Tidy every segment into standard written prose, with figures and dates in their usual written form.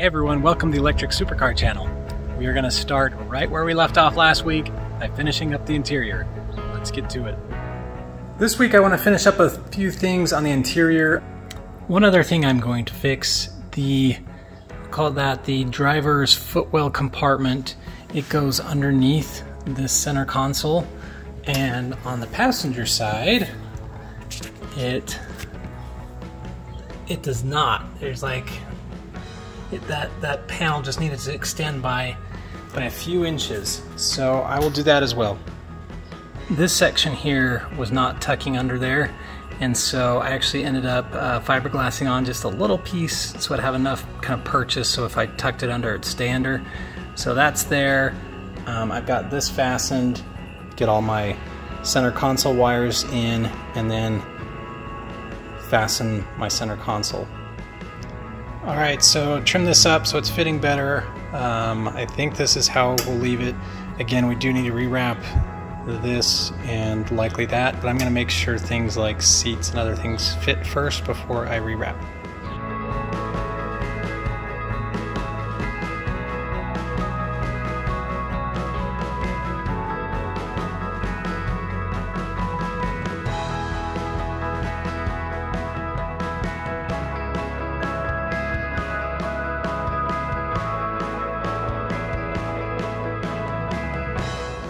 Hey everyone, welcome to the Electric Supercar channel. We are going to start right where we left off last week by finishing up the interior. Let's get to it. This week I want to finish up a few things on the interior. One other thing I'm going to fix, the driver's footwell compartment. It goes underneath the center console, and on the passenger side it does not. There's like that panel just needed to extend by a few inches, so I will do that as well. This section here was not tucking under there, and so I actually ended up fiberglassing on just a little piece so I'd have enough kind of purchase, so if I tucked it under it'd stay under. So that's there. I've got this fastened, get all my center console wires in, and then fasten my center console. Alright, so trim this up so it's fitting better. I think this is how we'll leave it. Again, we do need to rewrap this and likely that, but I'm going to make sure things like seats and other things fit first before I rewrap.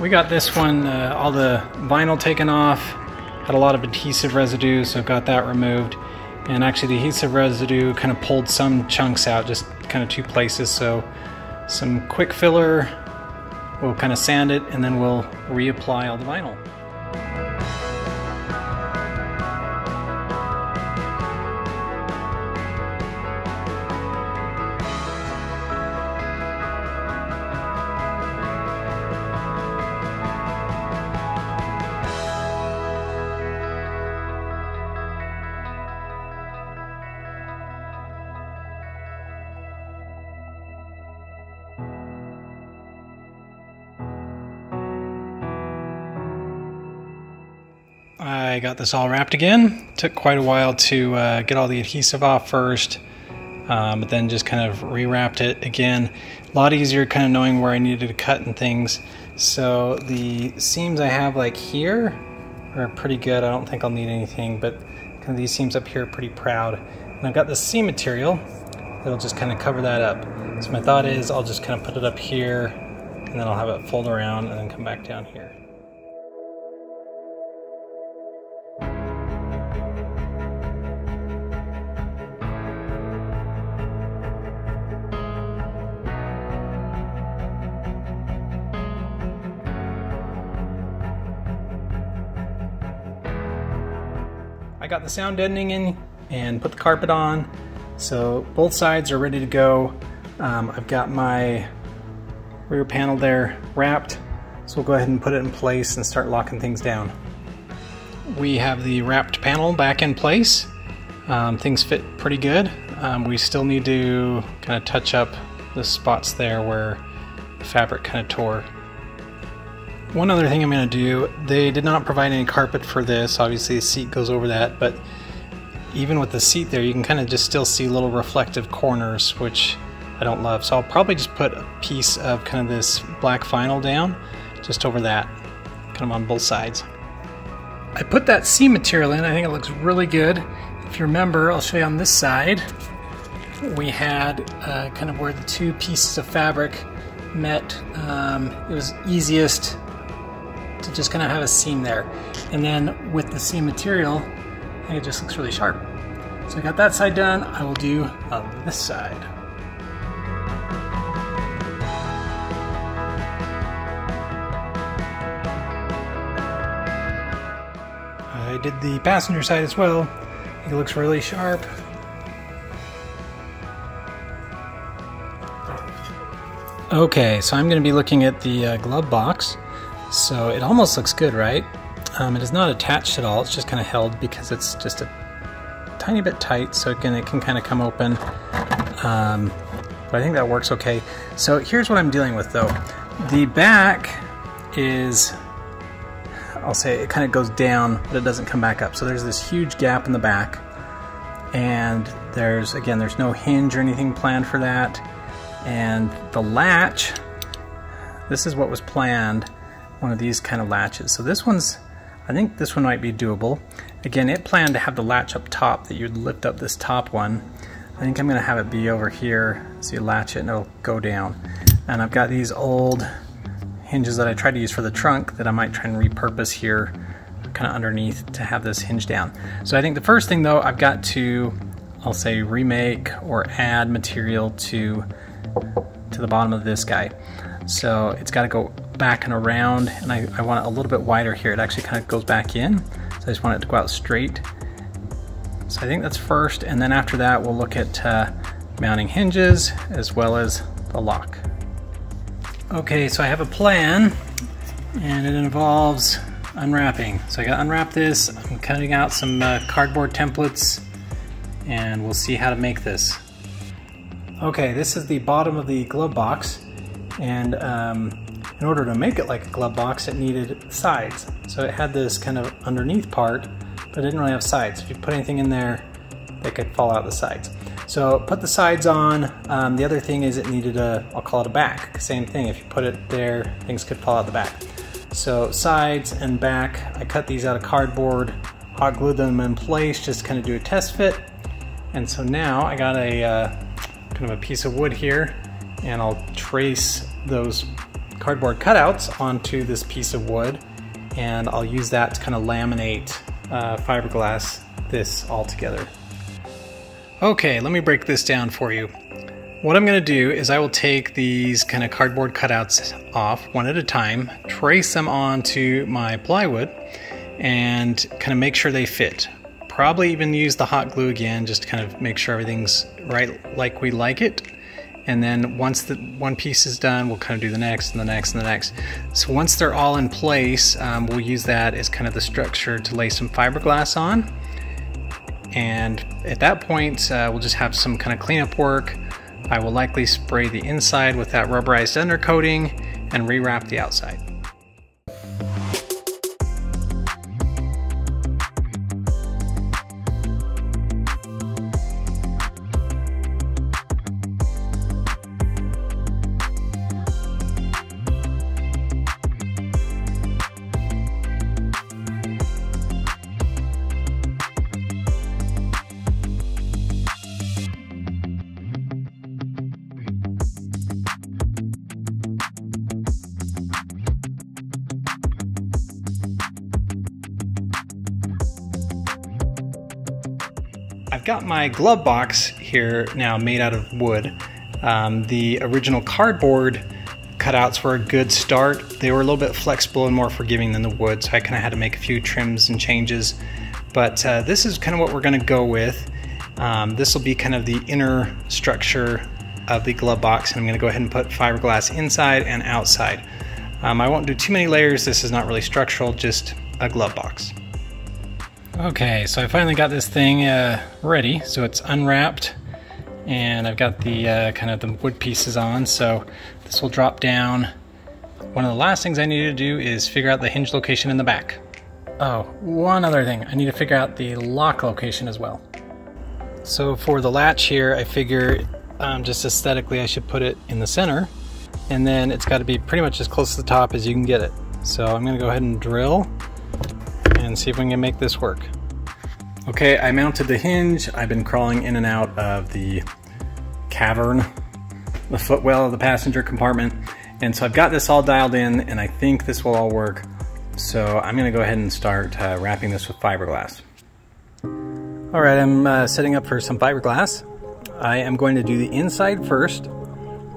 We got this one, all the vinyl taken off, had a lot of adhesive residue, so got that removed. And actually the adhesive residue kind of pulled some chunks out, just kind of two places, so some quick filler, we'll kind of sand it, and then we'll reapply all the vinyl. I got this all wrapped again. Took quite a while to get all the adhesive off first, but then just kind of rewrapped it again. A lot easier kind of knowing where I needed to cut and things. So the seams I have like here are pretty good. I don't think I'll need anything, but kind of these seams up here are pretty proud. And I've got this seam material that'll just kind of cover that up. So my thought is I'll just kind of put it up here, and then I'll have it fold around and then come back down here. Got the sound deadening in and put the carpet on, so both sides are ready to go. I've got my rear panel there wrapped, so we'll go ahead and put it in place and start locking things down. We have the wrapped panel back in place. Things fit pretty good. We still need to kind of touch up the spots there where the fabric kind of tore. One other thing I'm going to do, they did not provide any carpet for this. Obviously the seat goes over that, but even with the seat there you can kind of just still see little reflective corners, which I don't love. So I'll probably just put a piece of kind of this black vinyl down just over that, kind of on both sides. I put that seam material in. I think it looks really good. If you remember, I'll show you on this side, we had kind of where the two pieces of fabric met. It was easiest to just kind of have a seam there, and then with the seam material I think it just looks really sharp. So I got that side done. I will do on this side. I did the passenger side as well. I think it looks really sharp. Okay, so I'm going to be looking at the glove box. So it almost looks good, right? It is not attached at all, it's just kind of held because it's just a tiny bit tight, so it can kind of come open. But I think that works okay. So here's what I'm dealing with though. The back is, I'll say it kind of goes down, but it doesn't come back up. So there's this huge gap in the back, and there's, again, there's no hinge or anything planned for that. And the latch, this is what was planned, one of these kind of latches. So this one's, I think this one might be doable. Again, it planned to have the latch up top, that you'd lift up this top one. I think I'm gonna have it be over here, so you latch it and it'll go down. And I've got these old hinges that I tried to use for the trunk that I might try and repurpose here, kind of underneath, to have this hinge down. So I think the first thing though, I've got to, I'll say, remake or add material to the bottom of this guy. So it's got to go back and around, and I want it a little bit wider here. It actually kind of goes back in, so I just want it to go out straight. So I think that's first, and then after that we'll look at mounting hinges as well as the lock. Okay, so I have a plan, and it involves unwrapping. So I gotta unwrap this. I'm cutting out some cardboard templates, and we'll see how to make this. Okay, this is the bottom of the glove box, and in order to make it like a glove box, it needed sides. So it had this kind of underneath part, but it didn't really have sides. If you put anything in there, they could fall out the sides. So put the sides on. The other thing is it needed a, I'll call it a back. Same thing, if you put it there, things could fall out the back. So sides and back, I cut these out of cardboard, hot glued them in place, just kind of do a test fit. And so now I got a kind of a piece of wood here, and I'll trace those cardboard cutouts onto this piece of wood, and I'll use that to kind of laminate fiberglass this all together. Okay, let me break this down for you. What I'm going to do is I will take these kind of cardboard cutouts off one at a time, trace them onto my plywood, and kind of make sure they fit. Probably even use the hot glue again, just to kind of make sure everything's right like we like it. And then once the one piece is done, we'll kind of do the next and the next and the next. So once they're all in place, we'll use that as kind of the structure to lay some fiberglass on. And at that point, we'll just have some kind of cleanup work. I will likely spray the inside with that rubberized undercoating and rewrap the outside. I've got my glove box here now made out of wood. The original cardboard cutouts were a good start. They were a little bit flexible and more forgiving than the wood, so I kind of had to make a few trims and changes. But this is kind of what we're going to go with. This will be kind of the inner structure of the glove box, and I'm going to go ahead and put fiberglass inside and outside. I won't do too many layers. This is not really structural, just a glove box. Okay, so I finally got this thing ready. So it's unwrapped, and I've got the kind of the wood pieces on, so this will drop down. One of the last things I need to do is figure out the hinge location in the back. Oh, one other thing, I need to figure out the lock location as well. So for the latch here, I figure just aesthetically I should put it in the center, and then it's got to be pretty much as close to the top as you can get it. So I'm going to go ahead and drill and see if we can make this work. Okay, I mounted the hinge. I've been crawling in and out of the cavern, the footwell of the passenger compartment, and so I've got this all dialed in, and I think this will all work. So I'm gonna go ahead and start wrapping this with fiberglass. All right, I'm setting up for some fiberglass. I am going to do the inside first,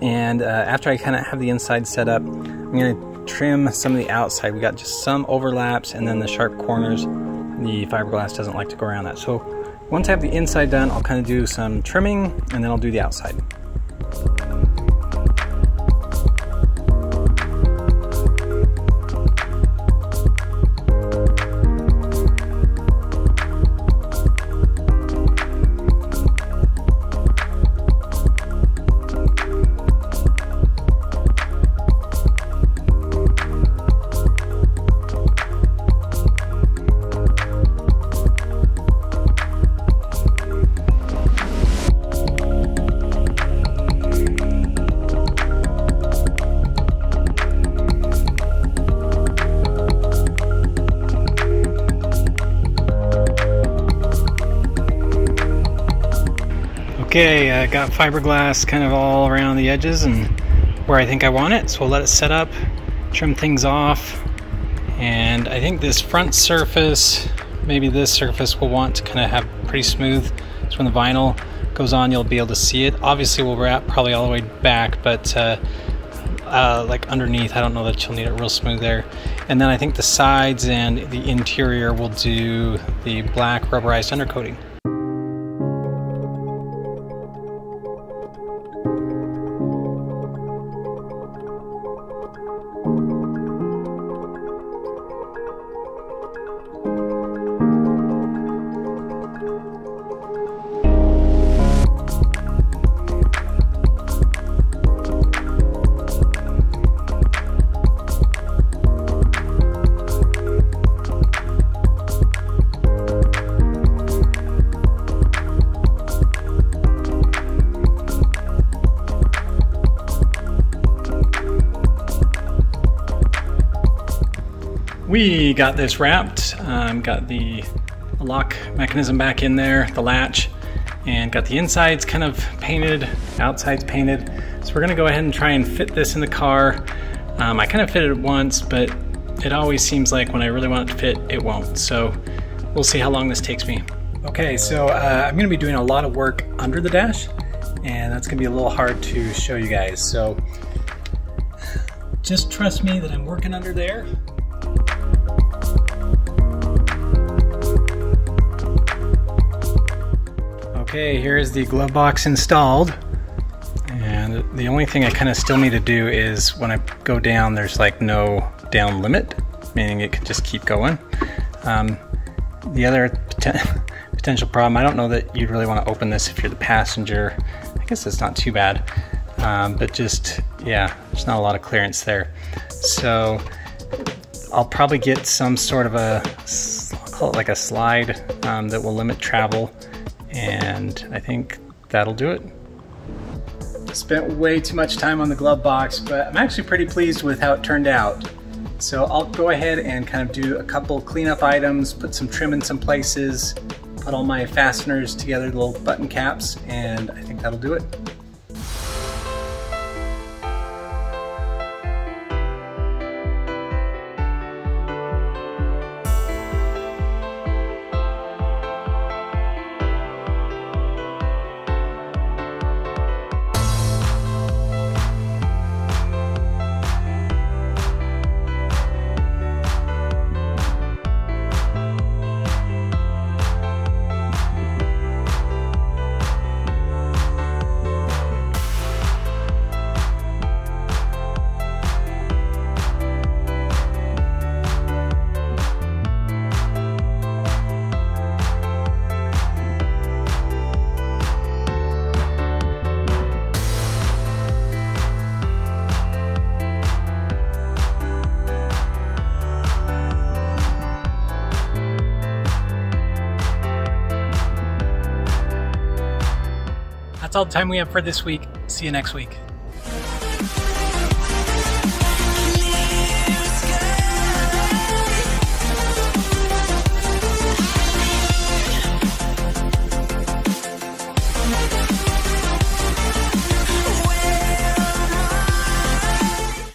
and after I kind of have the inside set up, I'm gonna trim some of the outside. We got just some overlaps, and then the sharp corners, the fiberglass doesn't like to go around that. So once I have the inside done, I'll kind of do some trimming, and then I'll do the outside. Okay, I got fiberglass kind of all around the edges and where I think I want it, so we'll let it set up, trim things off, and I think this front surface, maybe this surface, we'll want to kind of have pretty smooth, so when the vinyl goes on you'll be able to see it. Obviously we'll wrap probably all the way back, but like underneath, I don't know that you'll need it real smooth there. And then I think the sides and the interior will do the black rubberized undercoating. We got this wrapped, got the lock mechanism back in there, the latch, and got the insides kind of painted, outsides painted. So we're gonna go ahead and try and fit this in the car. I kind of fitted it once, but it always seems like when I really want it to fit, it won't. So we'll see how long this takes me. Okay, so I'm gonna be doing a lot of work under the dash, and that's gonna be a little hard to show you guys. So just trust me that I'm working under there. Okay, here is the glove box installed, and the only thing I kind of still need to do is when I go down, there's like no down limit, meaning it could just keep going. The other potential problem, I don't know that you'd really want to open this if you're the passenger. I guess it's not too bad, but just, yeah, there's not a lot of clearance there. So I'll probably get some sort of a, I'll call it like a slide that will limit travel. And I think that'll do it. Spent way too much time on the glove box, but I'm actually pretty pleased with how it turned out. So I'll go ahead and kind of do a couple cleanup items, put some trim in some places, put all my fasteners together, little button caps, and I think that'll do it. That's all the time we have for this week. See you next week.